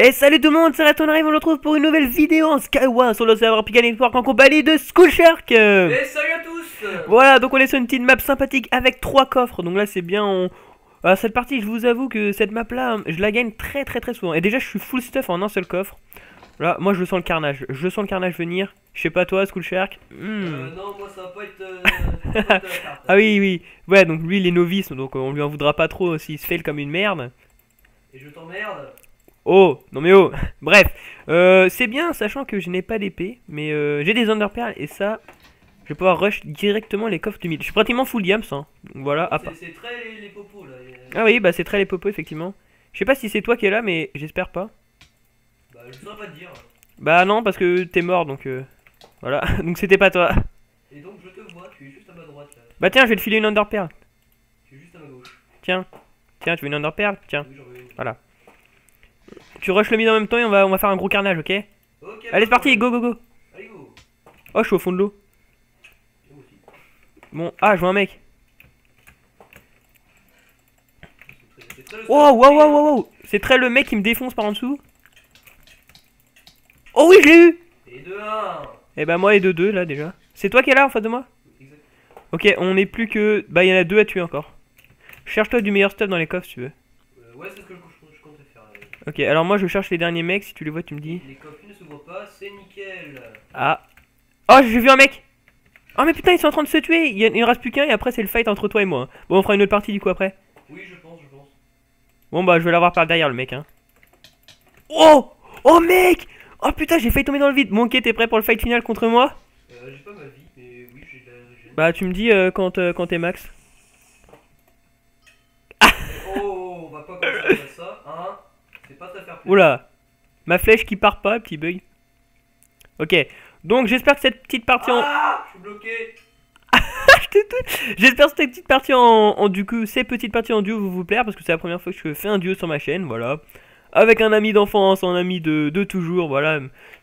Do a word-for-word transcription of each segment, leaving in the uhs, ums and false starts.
Et salut tout le monde, c'est Raton, on arrive, on se retrouve pour une nouvelle vidéo en Skywars sur le serveur PikaNetwork en compagnie de SkullSharks. Et salut à tous. Voilà, donc on est sur une petite map sympathique avec trois coffres, donc là c'est bien, on... Alors, cette partie, je vous avoue que cette map là, je la gagne très très très souvent. Et déjà je suis full stuff en un seul coffre. Là, moi je sens le carnage, je sens le carnage venir. Je sais pas toi, SkullSharks. mmh. euh, Non, moi ça va pas être... Euh, pas être ah oui, oui, ouais, donc lui il est novice, donc on lui en voudra pas trop s'il se fail comme une merde. Et je t'emmerde. Oh, non mais oh. Bref, euh, c'est bien, sachant que je n'ai pas d'épée, mais euh, j'ai des underperles et ça, je vais pouvoir rush directement les coffres du mid. Je suis pratiquement full diams, hein. Donc voilà, à part. C'est très les, les popos là. Ah oui, bah c'est très les popos effectivement. Je sais pas si c'est toi qui es là, mais j'espère pas. Bah je saurais pas te dire. Bah non, parce que t'es mort, donc euh, voilà, donc c'était pas toi. Et donc je te vois, tu es juste à ma droite là. Bah tiens, je vais te filer une underperle. Tu es juste à ma gauche. Tiens, tiens, tu veux une underperle? Tiens, oui, veux une. Voilà. Tu rushes le mid en même temps et on va, on va faire un gros carnage, ok? Okay. Allez, c'est parti, go go go. Allez, go. Oh, je suis au fond de l'eau. Bon, ah, je vois un mec. Wow, wow, wow, wow, wow. C'est très le mec qui me défonce par en dessous. Oh oui, je l'ai eu. Et deux un. Et bah, moi, et deux deux là déjà. C'est toi qui es là en face de moi? Exact. Ok, on est plus que. Bah, il y en a deux à tuer encore. Cherche-toi du meilleur stuff dans les coffres si tu veux. Euh, ouais, c'est ce que je... Ok, alors moi je cherche les derniers mecs, si tu les vois tu me dis. Les coffres ne s'ouvrent pas, c'est nickel. Ah. Oh, j'ai vu un mec. Oh mais putain, ils sont en train de se tuer. Il ne reste plus qu'un et après c'est le fight entre toi et moi. Bon, on fera une autre partie du coup après. Oui, je pense, je pense. Bon bah je vais l'avoir par derrière le mec, hein. Oh. Oh mec. Oh putain, j'ai failli tomber dans le vide. Bon ok, t'es prêt pour le fight final contre moi? Euh, j'ai pas ma vie, mais oui, j'ai de la régène. Bah tu me dis euh, quand, euh, quand t'es max. Oh, on va pas commencer à ça, hein. Oula, ma flèche qui part pas, petit bug. Ok, donc j'espère que cette petite partie en... Ah, je suis bloqué. J'espère que cette petite partie en, en du coup, ces petites parties en duo vous vous plaire, parce que c'est la première fois que je fais un duo sur ma chaîne, voilà. Avec un ami d'enfance, un ami de, de toujours, voilà,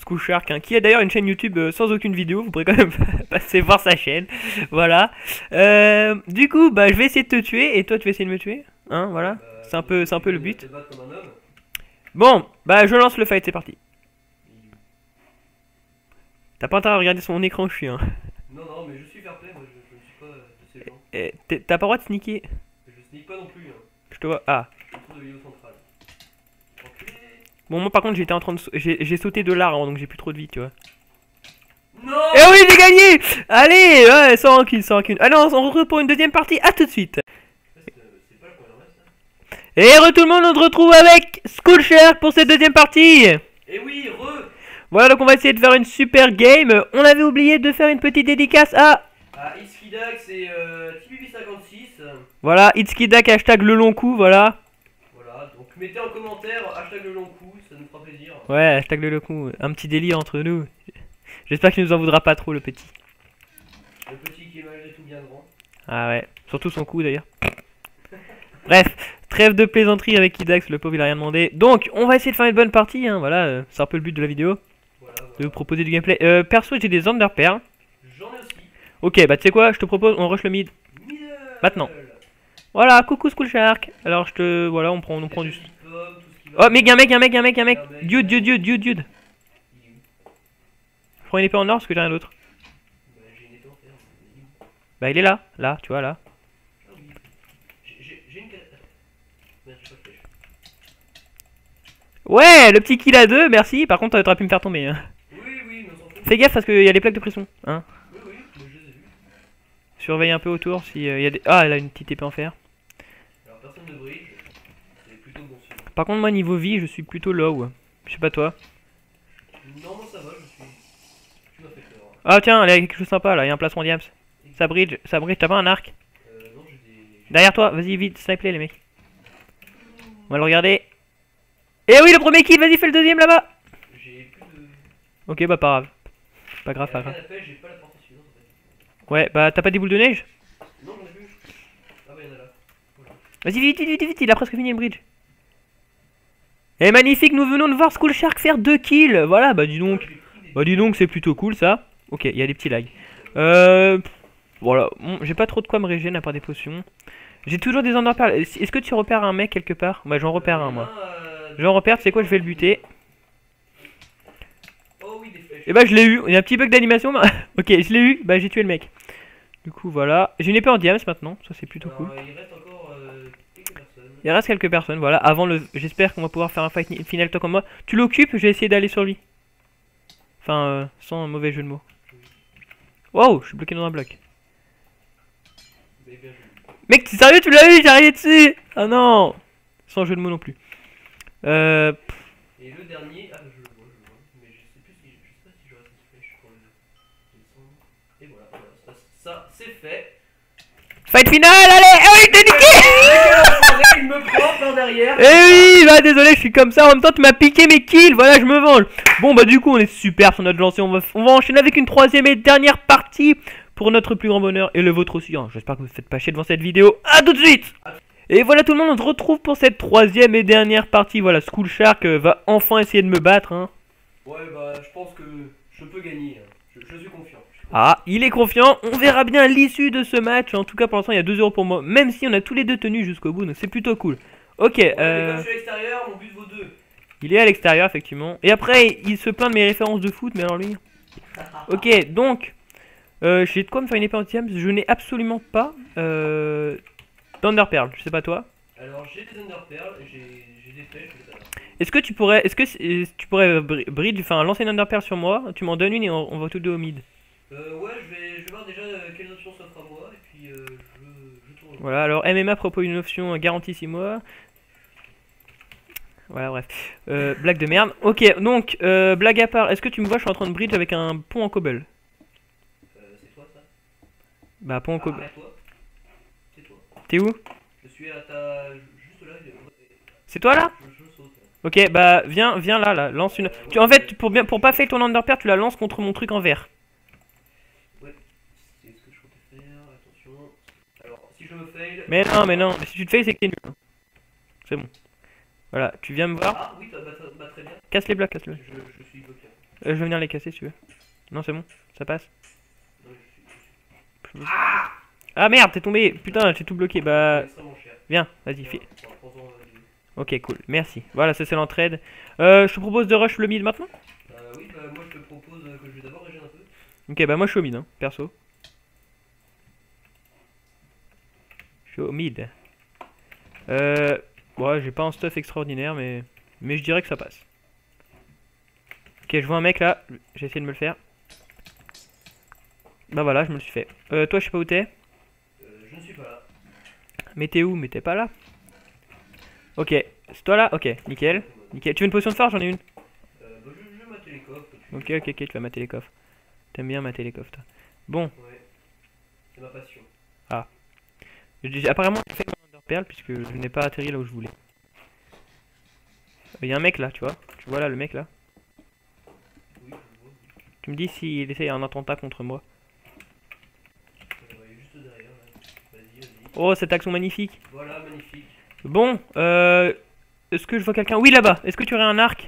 SkullSharks, hein, qui a d'ailleurs une chaîne YouTube sans aucune vidéo, vous pourrez quand même passer voir sa chaîne, voilà. Euh, du coup, bah je vais essayer de te tuer, et toi tu vas essayer de me tuer, hein, voilà. Euh, c'est un peu, c'est un peu le but. Bon, bah je lance le fight, c'est parti. T'as pas intérêt à regarder son écran, je suis, hein. Non, non, mais je suis fair play, moi je ne suis pas de ces gens. T'as pas le droit de sneaker? Je sneak pas non plus, hein. Je te vois, ah. Je suis de centrale. Okay. Bon, moi par contre, j'étais en train de. J'ai sauté de l'arbre, donc j'ai plus trop de vie, tu vois. Non. Eh oui, j'ai gagné. Allez, ouais, sans rancune, sans rancune. Allez, on se retrouve pour une deuxième partie, à tout de suite. Et re tout le monde, on se retrouve avec SkullSharks pour cette deuxième partie. Et oui, re. Voilà, donc on va essayer de faire une super game. On avait oublié de faire une petite dédicace à... À Itskidak, c'est euh, T P cinquante-six. Voilà, Itskidak, hashtag le long coup, voilà. Voilà, donc mettez en commentaire hashtag le long coup, ça nous fera plaisir. Ouais, hashtag le long coup, un petit délire entre nous. J'espère qu'il nous en voudra pas trop, le petit. Le petit qui est malgré tout bien grand. Ah ouais, surtout son coup d'ailleurs. Bref, trêve de plaisanterie avec Idax, le pauvre il a rien demandé. Donc on va essayer de faire une bonne partie, hein, voilà, euh, c'est un peu le but de la vidéo, voilà, voilà. De vous proposer du gameplay. Euh, perso j'ai des underperles. J'en ai aussi. Ok, bah tu sais quoi, je te propose, on rush le mid. Miel. Maintenant. Voilà, coucou SkullSharks. Alors je te, voilà, on prend, on prend du... Pommes, oh mec, y'a un mec, y'a un mec, y'a un mec, y'a un mec. Dude, dude, dude, dude, dude. Je prends une épée en or parce que j'ai rien d'autre. Bah, j'ai une épée en or. Bah il est là, là, tu vois, là. Ouais, le petit kill à deux, merci. Par contre, t'aurais pu me faire tomber. Hein. Oui, oui, mais fais gaffe parce qu'il y a les plaques de pression. Hein. Oui, oui, je les ai vues. Surveille un peu autour s'il euh, y a des. Ah, elle a une petite épée en fer. Alors, personne ne brille. C'est plutôt bon signe. Par contre, moi, niveau vie, je suis plutôt low. Je sais pas, toi. Non, moi, ça va, je suis. Tu m'as fait peur. Hein. Ah, tiens, il y a quelque chose de sympa là, il y a un placement diams. Ça bridge, ça bridge. T'as pas un arc? Euh, non, j'ai des. Derrière toi, vas-y, vite, sniper les mecs. On va le regarder. Eh oui, le premier kill, vas-y, fais le deuxième là-bas. J'ai plus de... Ok, bah pas grave. Pas grave, pas grave. J'ai pas la portée suivante en fait. Ouais, bah t'as pas des boules de neige? Non, j'en ai plus. Ah bah y'en a là. Voilà. Vas-y, vite, vite, vite, il a presque fini le bridge. Eh magnifique, nous venons de voir SkullSharks faire deux kills. Voilà, bah dis donc. Bah dis donc, c'est plutôt cool ça. Ok, il y a des petits lags. Euh... Voilà, bon, j'ai pas trop de quoi me régénérer à part des potions. J'ai toujours des enderpearls. Est-ce que tu repères un mec quelque part? Bah j'en repère un moi. Je vais en repère, tu sais quoi, je vais le buter. Oh oui, des flèches. Et bah je l'ai eu, il y a un petit bug d'animation. Mais... ok, je l'ai eu, bah j'ai tué le mec. Du coup voilà, j'ai une épée en diams maintenant, ça c'est plutôt Alors, cool. Il reste encore euh, quelques personnes. Il reste quelques personnes, voilà. Avant le, j'espère qu'on va pouvoir faire un fight final toi comme moi. Tu l'occupes, je vais essayer d'aller sur lui. Enfin, euh, sans mauvais jeu de mots. Wow, je suis bloqué dans un bloc. Mec, t'es sérieux, tu l'as eu, j'ai arrivé dessus. Ah non, sans jeu de mots non plus. Euh... Et le dernier, ah je le vois, je le vois, mais je sais plus si je, je sais pas si j'aurai cette flèche pour le descendre. Et voilà, voilà, ça, ça c'est fait. Fight final, allez, oh, il t'a niqué. Il me prend par derrière. Eh oui, bah désolé, je suis comme ça, en même temps tu m'as piqué mes kills, voilà, je me venge. Bon bah du coup on est super sur notre lancée, on va, on va enchaîner avec une troisième et dernière partie pour notre plus grand bonheur et le vôtre aussi, hein. J'espère que vous ne vous faites pas chier devant cette vidéo, à tout de suite. Et voilà tout le monde, on se retrouve pour cette troisième et dernière partie. Voilà, SkullShark va enfin essayer de me battre. Hein. Ouais, bah je pense que je peux gagner. Je, je, suis je suis confiant. Ah, il est confiant. On verra bien l'issue de ce match. En tout cas, pour l'instant, il y a deux euros pour moi. Même si on a tous les deux tenus jusqu'au bout, donc c'est plutôt cool. Ok. Ouais, euh... comme je suis à l'extérieur, mon but vaut deux. Il est à l'extérieur, effectivement. Et après, il se plaint de mes références de foot, mais alors lui. Ok, donc. Euh, j'ai de quoi me faire une épée en diams. Je n'ai absolument pas. Euh. Thunderpearl, je sais pas toi. Alors j'ai des Thunderpearl, j'ai des flèches. Est-ce que tu pourrais, est-ce que est, tu pourrais bridge, enfin lancer une Thunderpearl sur moi, tu m'en donnes une et on, on va tous deux au mid. Euh, ouais, je vais, je vais voir déjà euh, quelles options s'offrent à moi et puis euh, je, je tourne. Voilà, alors M M A propose une option garantie six mois. Voilà, bref, euh, blague de merde. Ok, donc euh, blague à part, est-ce que tu me vois, je suis en train de bridge avec un pont en cobble. Euh, c'est toi ça? Bah pont en cobble. Ah, t'es où? Je suis à ta... juste là. C'est toi là? Je, je saute, là. Ok, bah viens, viens là, là, lance une... Euh, tu, ouais, en fait, pour bien, pour pas faire ton underpair, tu la lances contre mon truc en vert. Ouais, c'est ce que je comptais faire, attention. Alors, si je me fail... Mais non, mais non, si tu te fail, c'est que t'es nul. C'est bon. Voilà, tu viens me voir. Ah oui, bah, bah très bien. Casse les blocs, casse les blocs. Je, je suis bloqué. Euh, je vais venir les casser si tu veux. Non, c'est bon, ça passe. Non, je suis... Je suis... Ah. Ah merde, t'es tombé, putain, j'ai tout bloqué, bah... Viens, vas-y, fais... Ok, cool, merci. Voilà, ça c'est l'entraide. Euh, je te propose de rush le mid maintenant? Euh, oui, bah moi je te propose que je vais d'abord régénérer un peu. Ok, bah moi je suis au mid, hein, perso. Je suis au mid. Euh... Ouais, j'ai pas un stuff extraordinaire, mais... Mais je dirais que ça passe. Ok, je vois un mec là, j'ai essayé de me le faire. Bah voilà, je me le suis fait. Euh, toi je sais pas où t'es. Mais t'es où? Mais t'es pas là. Ok, c'est toi là? Ok, nickel. Nickel. Tu veux une potion de phare? J'en ai une. Euh, bah, je, je vais mater les coffres. Ok, ok, ok, tu vas mater les coffres. T'aimes bien mater les coffres, toi. Bon. Ouais. C'est ma passion. Ah. J'ai apparemment fait mon underpearl puisque je n'ai pas atterri là où je voulais. Il euh, y a un mec là, tu vois. Tu vois là le mec là? Oui, je vois. Tu me dis s'il essaye un attentat contre moi. Oh, cette action magnifique. Voilà, magnifique. Bon, euh, est-ce que je vois quelqu'un? Oui, là-bas. Est-ce que tu aurais un arc?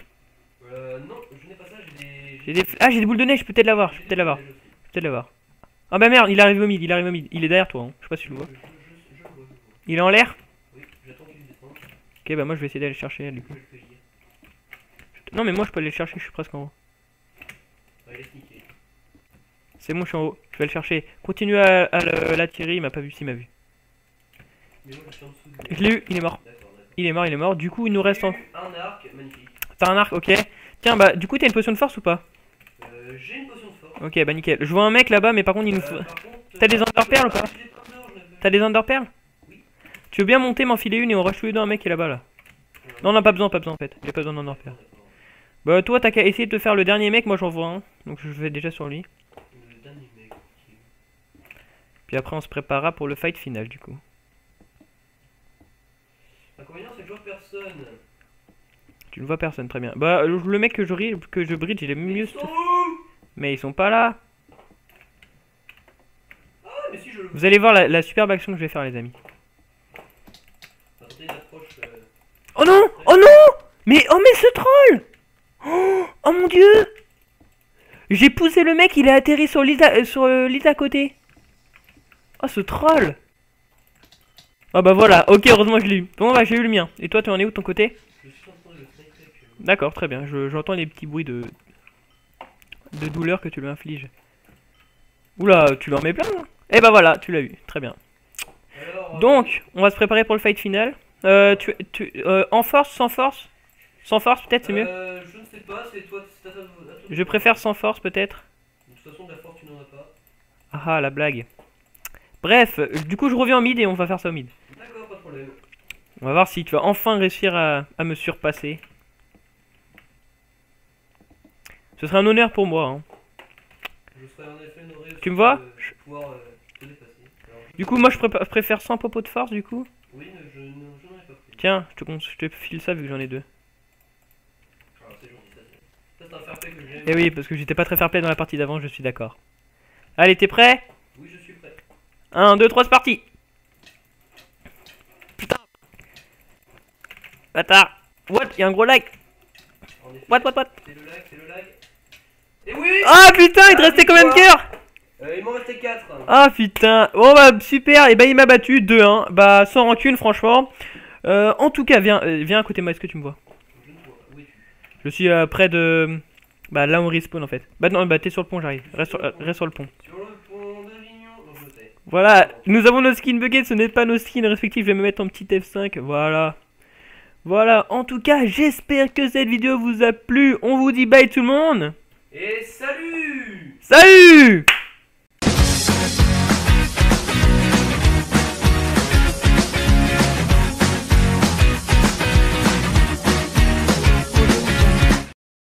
Euh, non, je n'ai pas ça, j'ai des... des... Ah, j'ai des boules de neige, je peux peut-être l'avoir, je peux peut-être l'avoir. Je peux peut-être l'avoir. Ah bah merde, il arrive au mid, il arrive au mid. Il est derrière toi, hein. Je sais pas si je le vois. Je, je, je, je vois, je vois. Il est en l'air? Oui, j'attends qu'il descende. Ok, bah moi je vais essayer d'aller le chercher, du coup. Je je... Non, mais moi je peux aller le chercher, je suis presque en haut. Ouais, c'est bon, je suis en haut, je vais le chercher. Continue à, à l'attirer, il m'a pas vu, s'il m'a vu. Je l'ai eu, il est mort. D accord, d accord. Il est mort, il est mort. Du coup, il nous reste en... un arc, magnifique. T'as un arc, ok. Tiens, bah, du coup, t'as une potion de force ou pas? Euh, j'ai une potion de force. Ok, bah nickel. Je vois un mec là-bas, mais par contre, il nous. Euh, t'as des underperles ou pas? T'as des underperles? Oui. Tu veux bien monter, m'enfiler une et on rush tous les deux un mec qui est là-bas là. Ouais. Non, non, pas besoin, pas besoin en fait. J'ai pas besoin d'underperles. Bah, toi, t'as qu'à essayer de te faire le dernier mec, moi j'en vois un. Donc, je vais déjà sur lui. Le dernier mec. Puis après, on se préparera pour le fight final du coup. L'inconvénient c'est que je vois personne. Tu ne vois personne, très bien. Bah le mec que je, que je bridge il est mieux. Mais ils sont pas là. Ah, mais si, je le... Vous allez voir la, la superbe action que je vais faire les amis. Attendez, l'approche, euh... oh non, oh non. Mais oh mais ce troll. Oh, oh mon dieu. J'ai poussé le mec, il est atterri sur l'île euh, à côté. Oh ce troll. Ah bah voilà, ok, heureusement je l'ai eu. Bon bah j'ai eu le mien. Et toi tu en es où de ton côté? Je suis en train de le faire. D'accord, très bien. J'entends je, les petits bruits de de douleur que tu lui infliges. Oula, tu lui en mets plein, non? Eh ben voilà, tu l'as eu. Très bien. Donc, on va se préparer pour le fight final. Euh, tu, tu, euh, en force, sans force? Sans force, peut-être, c'est mieux? Euh, je ne sais pas, c'est toi. À ta, à ta... Je préfère sans force, peut-être. De toute façon, de la force, tu n'en as pas. Ah, la blague. Bref, du coup, je reviens en mid et on va faire ça au mid. D'accord, pas de problème. On va voir si tu vas enfin réussir à, à me surpasser. Ce serait un honneur pour moi. Hein. Je serais en effet honoré aussi. Tu me vois? De pouvoir, euh, te dépasser. Alors, je... Du coup, moi, je préfère sans popo de force, du coup. Oui, je n'en ai pas pris. Tiens, je te, je te file ça vu que j'en ai deux. Et oui, parce que j'étais pas très fair play dans la partie d'avant, je suis d'accord. Allez, t'es prêt? Oui, je suis prêt. un, deux, trois, c'est parti. Putain. Bâtard. What? Y'a un gros lag. What, what, what? C'est le lag, c'est le lag. Et oui! Ah putain, il te restait combien de cœurs? euh, Il m'en restait quatre. Ah putain. Bon bah super, et bah il m'a battu deux un. Bah sans rancune, franchement. Euh, en tout cas, viens, viens à côté de moi, est-ce que tu me vois? Je me vois, oui. Je suis euh, près de... Bah là on respawn en fait. Bah non, bah t'es sur le pont, j'arrive. Reste sur, euh, reste sur le pont. Sur le pont d'Avignon, donc je t'ai. Voilà, nous avons nos skins buggés, ce n'est pas nos skins respectifs. Je vais me mettre en petit F cinq, voilà. Voilà, en tout cas, j'espère que cette vidéo vous a plu. On vous dit bye tout le monde. Et salut. Salut.